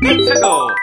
Nintendo! Yeah!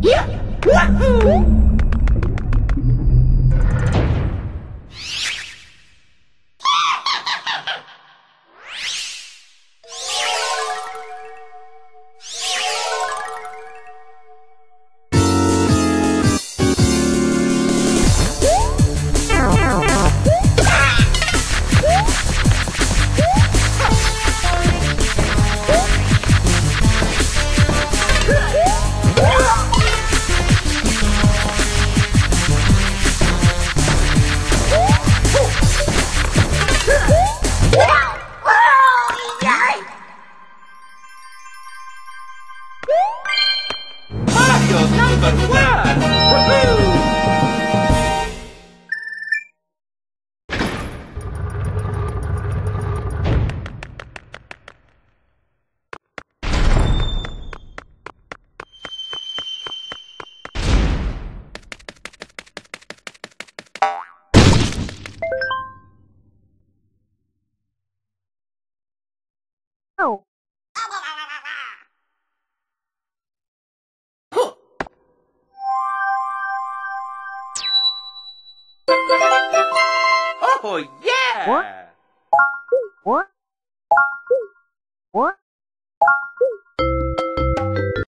Oh yeah! What? What? What?